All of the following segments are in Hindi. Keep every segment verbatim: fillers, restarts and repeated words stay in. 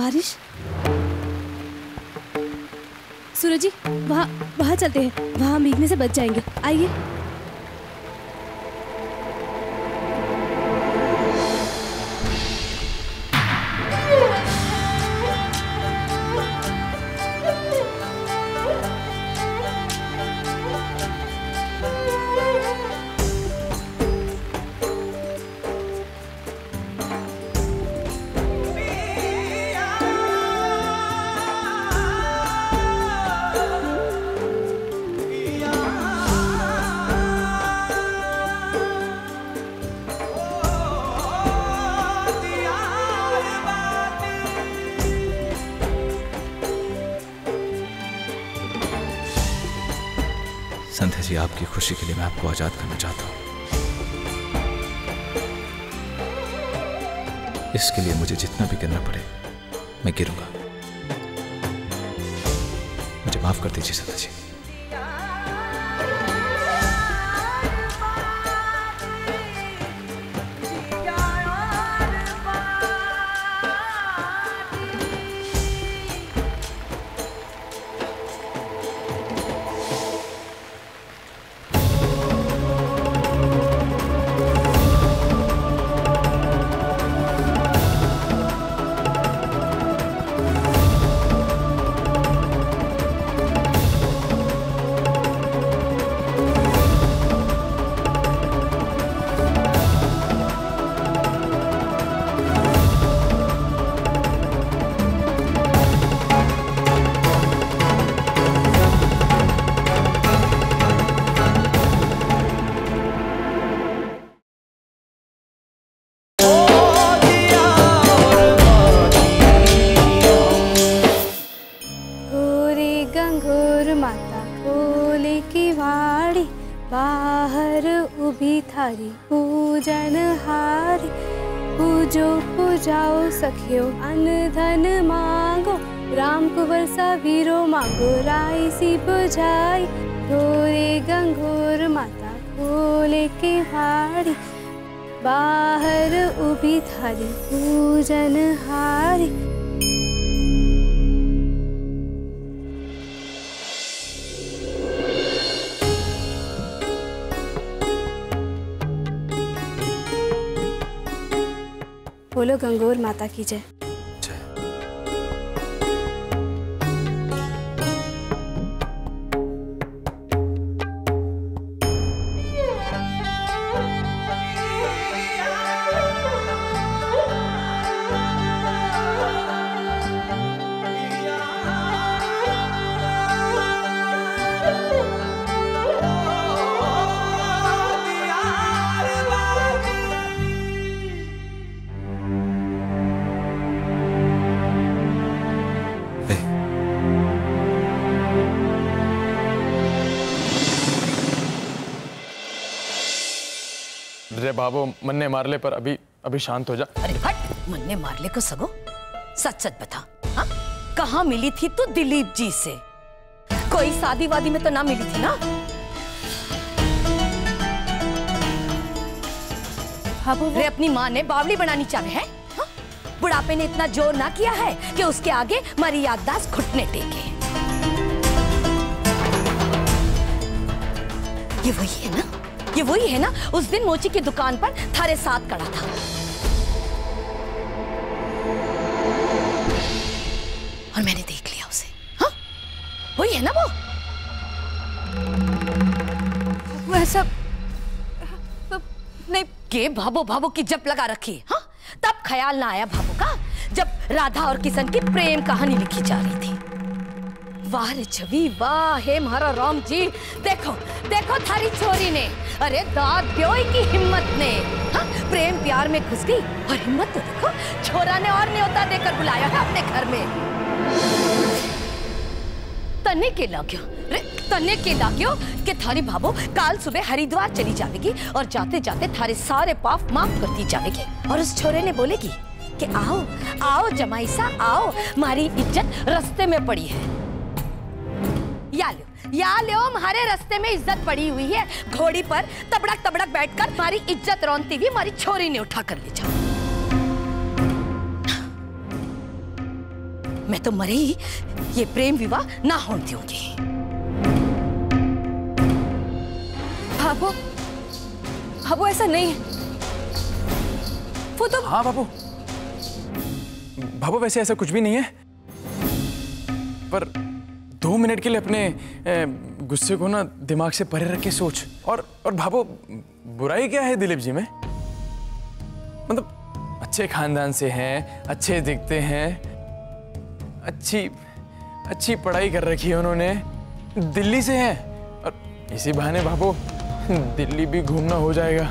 बारिश। सूरज जी वहाँ वहाँ चलते हैं, वहाँ भीगने से बच जाएंगे। आइए। संध्या जी, आपकी खुशी के लिए मैं आपको आजाद करना चाहता हूं। इसके लिए मुझे जितना भी करना पड़े मैं गिरूंगा। मुझे माफ कर दीजिए संध्या जी। पूजन हारी पूजो पूजाओ सखियो, अन्न धन मांगो, राम कुंवर सवीरो मांगो, राई सी बुझाई। गोरे गंगोर माता खोले के वाड़ी, बाहर उभी थारी पूजन हारी। बोलो गंगोर माता की जय। बाबू मन्ने मारले पर अभी अभी शांत हो जा। अरे हट, मन्ने मारले को सगो सच सच बता, हाँ कहाँ मिली थी तू दिलीप जी से? कोई शादी वादी में तो ना मिली थी ना? बाबू रे अपनी माँ ने बावली बनानी चाहे है, हाँ? बुढ़ापे ने इतना जोर ना किया है कि उसके आगे हमारी याददाश्त घुटने टेके। ये वही है ना, ये वही है ना उस दिन मोची की दुकान पर थारे साथ खड़ा था। और मैंने देख लिया उसे। हाँ वही है ना वो? वो ऐसा नहीं के भाभो भाभो की जप लगा रखी है, हाँ? तब ख्याल ना आया भाभो का जब राधा और किशन की प्रेम कहानी लिखी जा रही थी। वाह रे छवि, वाह हे महारा राम जी, देखो देखो थारी छोरी ने, अरे दाद ब्योई की हिम्मत ने, हाँ प्रेम प्यार में घुस गई। और हिम्मत तो देखो छोरा ने और न्योता देकर बुलाया है अपने घर में। तने के लाग्यो रे, तने के लाग्यो कि थारी भाभो काल सुबह हरिद्वार चली जाएगी और जाते जाते थारे सारे पाप माफ करती जाएगी। और उस छोरे ने बोलेगी कि आओ आओ जमाईसा आओ, हमारी इज्जत रास्ते में पड़ी है। या लो, या लो, हमारे रास्ते में इज्जत पड़ी हुई है। घोड़ी पर तबड़क तबड़क बैठकर हमारी इज्जत रौनती हुई हमारी छोरी ने उठा कर ले जाओ। मैं तो मरे ही ये प्रेम विवाह ना होने दूंगी। बाबू, बाबू ऐसा नहीं है। वो तो हाँ बाबू, बाबू वैसे ऐसा कुछ भी नहीं है, पर दो मिनट के लिए अपने गुस्से को ना दिमाग से परे रख के सोच। और और बाबू बुराई क्या है दिलीप जी में? मतलब अच्छे खानदान से हैं, अच्छे दिखते हैं, अच्छी अच्छी पढ़ाई कर रखी है उन्होंने, दिल्ली से हैं, और इसी बहाने बाबू दिल्ली भी घूमना हो जाएगा।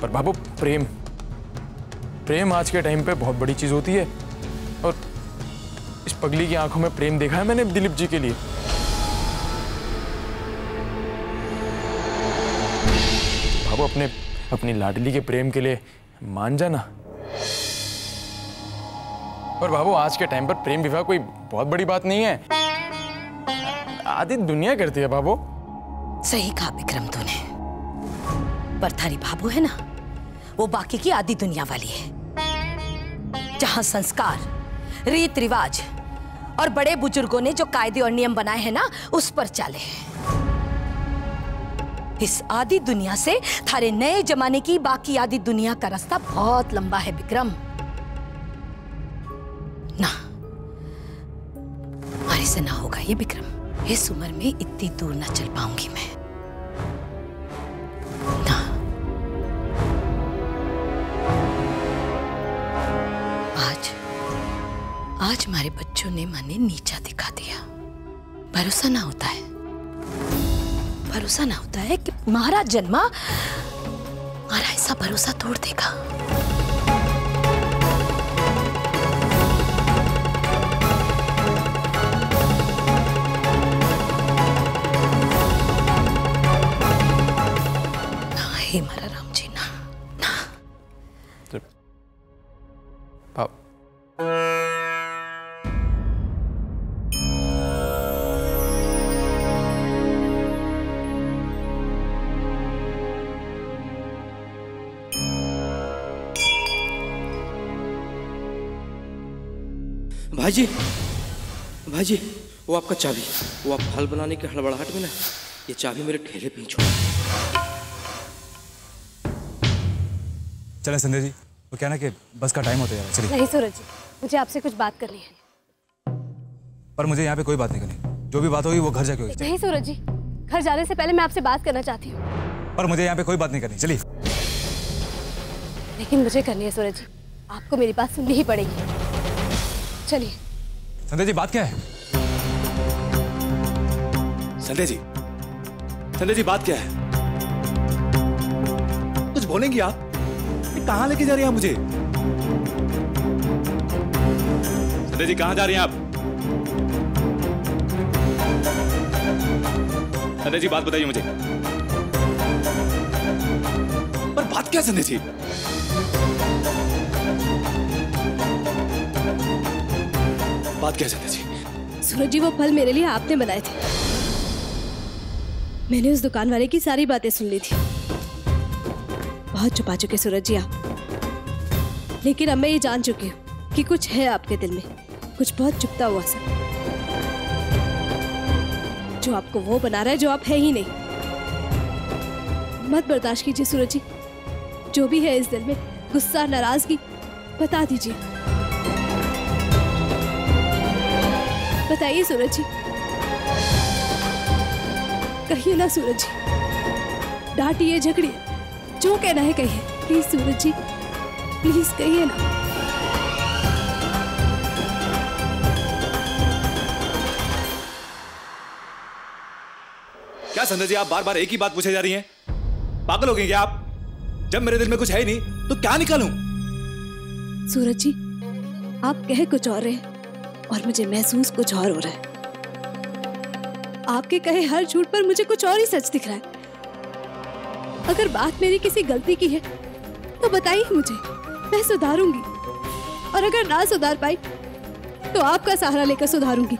पर बाबू प्रेम प्रेम आज के टाइम पे बहुत बड़ी चीज़ होती है, और इस पगली की आंखों में प्रेम देखा है मैंने दिलीप जी के लिए। बाबू अपने अपनी लाडली के प्रेम के लिए मान जाना। पर बाबू आज के टाइम पर प्रेम विवाह कोई बहुत बड़ी बात नहीं है, आधी दुनिया करती है बाबू। सही कहा विक्रम तूने, पर थारी बाबू है ना, वो बाकी की आधी दुनिया वाली है, जहां संस्कार, रीत रिवाज और बड़े बुजुर्गों ने जो कायदे और नियम बनाए हैं ना, उस पर चले। इस आदि दुनिया से थारे नए जमाने की बाकी आदि दुनिया का रास्ता बहुत लंबा है विक्रम। ना, हमारे से ना होगा ये विक्रम, इस उम्र में इतनी दूर ना चल पाऊंगी मैं। ना, आज आज हमारे बच्चों ने माने नीचा दिखा दिया। भरोसा ना होता है, भरोसा ना होता है कि महाराज जन्मा हमारा ऐसा भरोसा तोड़ देगा। ना हे महाराज राम जी, ना ना। भाईजी, भाईजी, वो आपका चाबी, वो आप फल बनाने के हड़बड़ाहट में ना ये चाबी मेरे ठेले पे ही छोड़। चलें संध्या जी, वो कहना कि बस का टाइम होता है। चलिए। नहीं सूरज जी, मुझे आपसे कुछ बात करनी है। पर मुझे यहाँ पे कोई बात नहीं करनी, जो भी बात होगी वो घर जाके होगी। नहीं सूरज जी, घर जाने से पहले मैं आपसे बात करना चाहती हूँ। पर मुझे यहाँ पे कोई बात नहीं करनी। चलिए। लेकिन मुझे करनी है सूरज जी, आपको मेरी बात सुननी ही पड़ेगी। चलिए। संध्या जी बात क्या है? संध्या जी, संध्या जी बात क्या है? कुछ बोलेंगी आप? कहाँ लेके जा रही हैं आप मुझे? संध्या जी कहाँ जा रही हैं आप? संध्या जी बात बताइए मुझे। पर बात क्या है संध्या जी? बात क्या संध्या जी? सूरज जी वो फल मेरे लिए आपने बनाए थे, मैंने उस दुकान वाले की सारी बातें सुन ली थी। बहुत छुपा चुके सूरज जी आप, लेकिन अब मैं ये जान चुकी हूँ कि कुछ है आपके दिल में, कुछ बहुत छुपता हुआ सा, जो आपको वो बना रहा है जो आप है ही नहीं। मत बर्दाश्त कीजिए सूरज जी, जो भी है इस दिल में, गुस्सा, नाराजगी, बता दीजिए, बताइए सूरज जी, कहिए ना सूरज जी, डांटिए, झगड़िए, जो कहना है कहिए। प्लीज सूरज जी, प्लीज कहिए ना। क्या संध्या जी आप बार बार एक ही बात पूछे जा रही हैं? पागल हो गई क्या आप? जब मेरे दिल में कुछ है ही नहीं तो क्या निकालूं? सूरज जी आप कहे कुछ और रहे और मुझे महसूस कुछ और हो रहा है। आपके कहे हर झूठ पर मुझे कुछ और ही सच दिख रहा है। अगर बात मेरी किसी गलती की है तो बताइए मुझे, मैं सुधारूंगी, और अगर ना सुधार पाई तो आपका सहारा लेकर सुधारूंगी।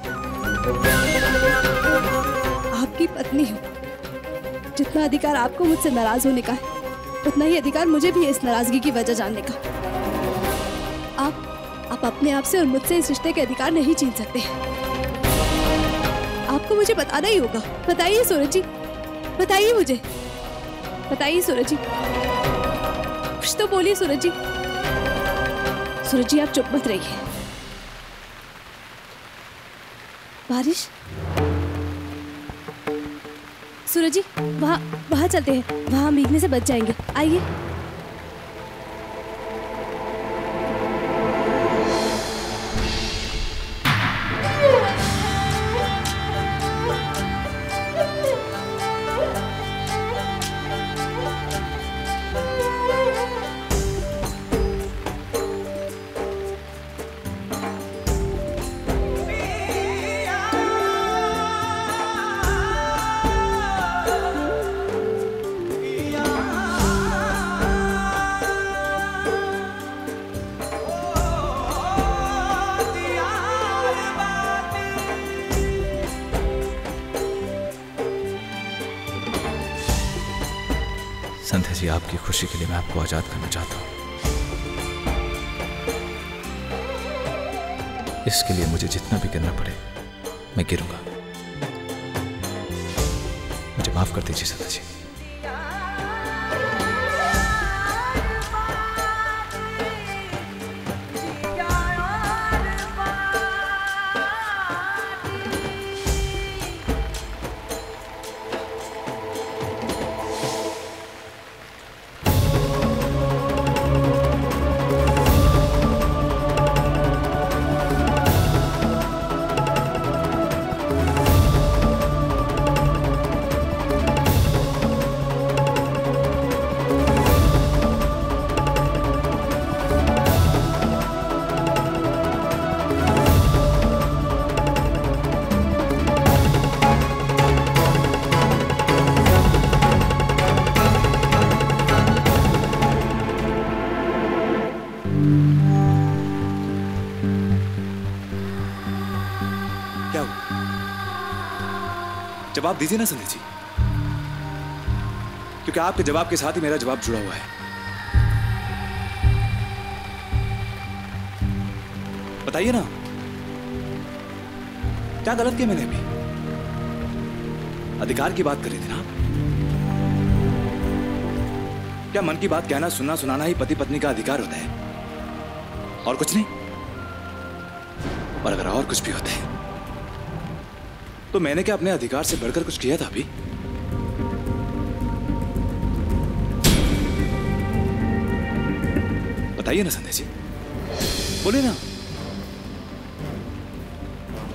आपकी पत्नी हूँ, जितना अधिकार आपको मुझसे नाराज होने का है उतना ही अधिकार मुझे भी है इस नाराजगी की वजह जानने का। आप आप अपने आप से और मुझसे इस रिश्ते के अधिकार नहीं छीन सकते। आपको मुझे बताना ही होगा। बताइए सूरज जी, बताइए मुझे, बताइए सूरज जी, कुछ तो बोलिए सूरज जी। सूरज जी आप चुप मत रहिए। बारिश, सूरज जी वहाँ वहाँ चलते हैं, वहाँ हम भीगने से बच जाएंगे। आइए। संध्या जी आपकी खुशी के लिए मैं आपको आजाद करना चाहता हूं। इसके लिए मुझे जितना भी गिरना पड़े मैं गिरूंगा। मुझे माफ कर दीजिए संध्या जी। जवाब दीजिए ना संध्या जी, क्योंकि आपके जवाब के साथ ही मेरा जवाब जुड़ा हुआ है। बताइए ना, क्या गलत किया मैंने? भी अधिकार की बात कर रही थी ना। क्या मन की बात कहना, सुनना, सुनाना ही पति पत्नी का अधिकार होता है और कुछ नहीं? और अगर और कुछ भी होता है तो मैंने क्या अपने अधिकार से बढ़कर कुछ किया था? अभी बताइए ना संध्या जी, बोलिए ना,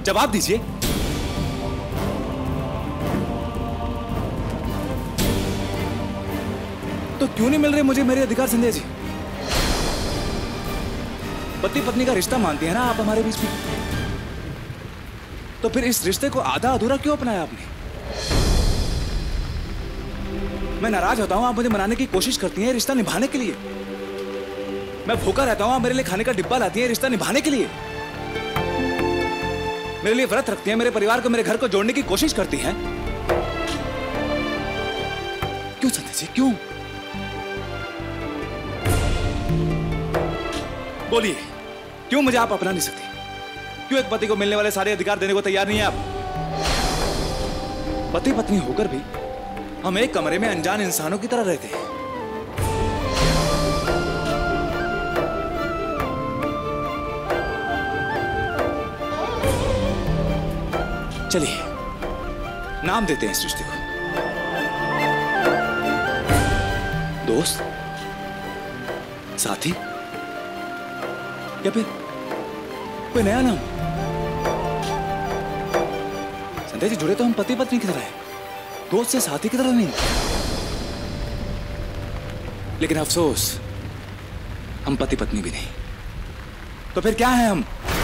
जवाब दीजिए। तो क्यों नहीं मिल रहे मुझे मेरे अधिकार संध्या जी? पति पत्नी का रिश्ता मानती है ना आप हमारे बीच में, तो फिर इस रिश्ते को आधा अधूरा क्यों अपनाया आपने? मैं नाराज होता हूं, आप मुझे मनाने की कोशिश करती हैं रिश्ता निभाने के लिए। मैं भूखा रहता हूं, आप मेरे लिए खाने का डिब्बा लाती हैं रिश्ता निभाने के लिए। मेरे लिए व्रत रखती हैं, मेरे परिवार को, मेरे घर को जोड़ने की कोशिश करती हैं। क्यों संध्या जी, क्यों? बोलिए, क्यों मुझे आप अपना नहीं सकती? क्यों एक पति को मिलने वाले सारे अधिकार देने को तैयार नहीं है आप? पति पत्नी होकर भी हम एक कमरे में अनजान इंसानों की तरह रहते हैं। चलिए नाम देते हैं इस रिश्ते को, दोस्त, साथी या फिर कोई नया नाम। जी जुड़े तो हम पति पत्नी की तरह है, दोस्त से साथी की तरह नहीं। लेकिन अफसोस, हम पति पत्नी भी नहीं। तो फिर क्या है हम?